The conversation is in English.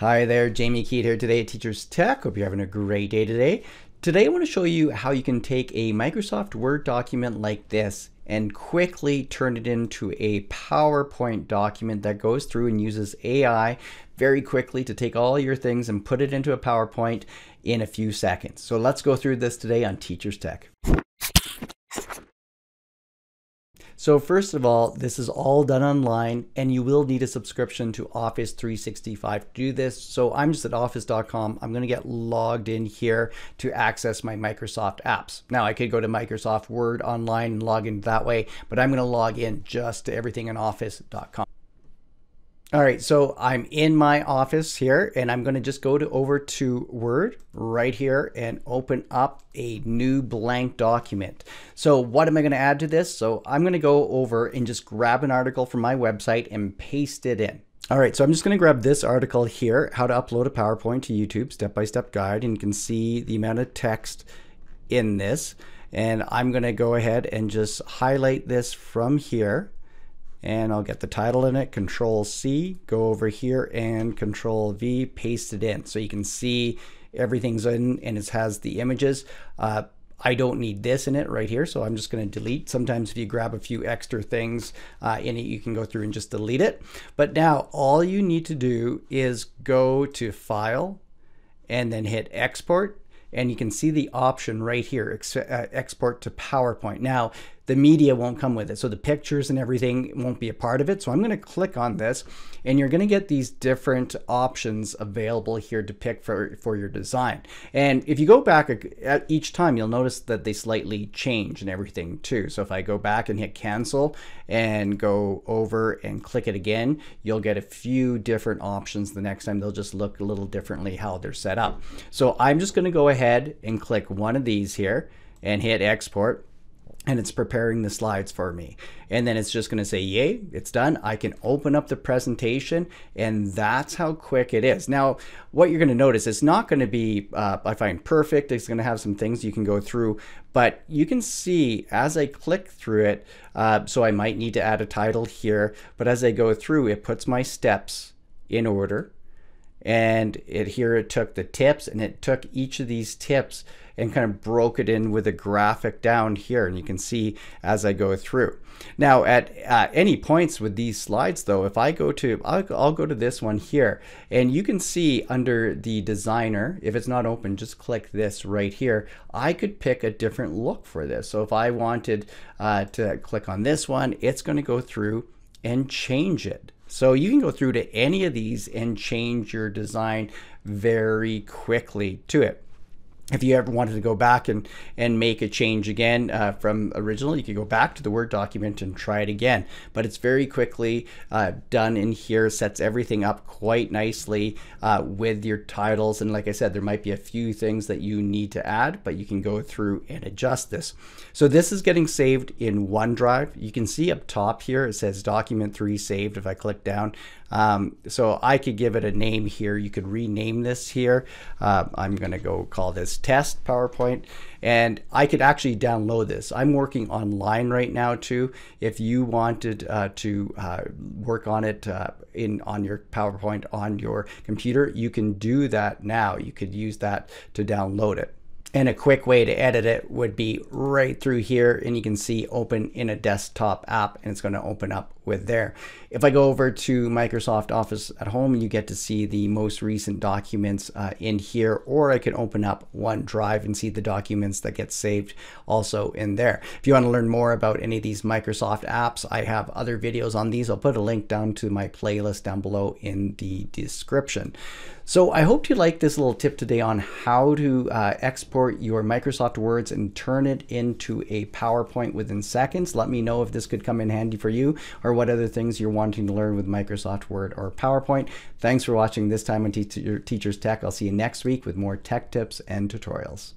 Hi there, Jamie Keet here today at Teachers Tech. Hope you're having a great day today. Today I want to show you how you can take a Microsoft Word document like this and quickly turn it into a PowerPoint document that goes through and uses AI very quickly to take all your things and put it into a PowerPoint in a few seconds. So let's go through this today on Teachers Tech. So first of all, this is all done online and you will need a subscription to Office 365 to do this. So I'm just at office.com. I'm going to get logged in here to access my Microsoft apps. Now I could go to Microsoft Word online and log in that way, but I'm going to log in just to everything in office.com. All right, so I'm in my office here and I'm going to just go over to Word right here and open up a new blank document. So what am I going to add to this? So I'm going to go over and just grab an article from my website and paste it in. All right, so I'm just going to grab this article here, how to upload a PowerPoint to YouTube step-by-step guide, and you can see the amount of text in this. And I'm going to go ahead and just highlight this from here. And I'll get the title in it, Control C, go over here and Control V, paste it in. So you can see everything's in and it has the images. I don't need this in it right here, so I'm just going to delete. Sometimes if you grab a few extra things in it, you can go through and just delete it. But now all you need to do is go to File and then hit Export. And you can see the option right here, export to PowerPoint. Now, the media won't come with it, so the pictures and everything won't be a part of it. So I'm going to click on this, and you're going to get these different options available here to pick for your design. And if you go back at each time, you'll notice that they slightly change and everything too. So if I go back and hit cancel and go over and click it again, you'll get a few different options the next time. They'll just look a little differently how they're set up. So I'm just going to go ahead and click one of these here and hit export. And it's preparing the slides for me. And then it's just going to say, yay, it's done. I can open up the presentation, and that's how quick it is. Now, what you're going to notice, it's not going to be, I find, perfect. It's going to have some things you can go through, but you can see as I click through it, so I might need to add a title here, but as I go through, it puts my steps in order. And here it took the tips, and it took each of these tips and kind of broke it in with a graphic down here, and you can see as I go through. Now at any points with these slides though, if I go to, I'll go to this one here, and you can see under the designer, if it's not open, just click this right here. I could pick a different look for this. So if I wanted to click on this one, it's going to go through and change it. So you can go through to any of these and change your design very quickly to it. If you ever wanted to go back and make a change again from original, you could go back to the Word document and try it again. But it's very quickly done in here, sets everything up quite nicely with your titles. And like I said, there might be a few things that you need to add, but you can go through and adjust this. So this is getting saved in OneDrive. You can see up top here, it says Document 3 saved if I click down. So I could give it a name here. You could rename this here. I'm going to go call this Test PowerPoint, and I could actually download this. I'm working online right now too. If you wanted to work on it on your PowerPoint on your computer, you can do that now. You could use that to download it. And a quick way to edit it would be right through here, and you can see open in a desktop app, and it's going to open up with there. If I go over to Microsoft Office at home, you get to see the most recent documents in here, or I can open up OneDrive and see the documents that get saved also in there. If you want to learn more about any of these Microsoft apps, I have other videos on these. I'll put a link down to my playlist down below in the description. So I hope you like this little tip today on how to export your Microsoft Words and turn it into a PowerPoint within seconds. Let me know if this could come in handy for you or what other things you're wanting to learn with Microsoft Word or PowerPoint. Thanks for watching this time on Teachers Tech. I'll see you next week with more tech tips and tutorials.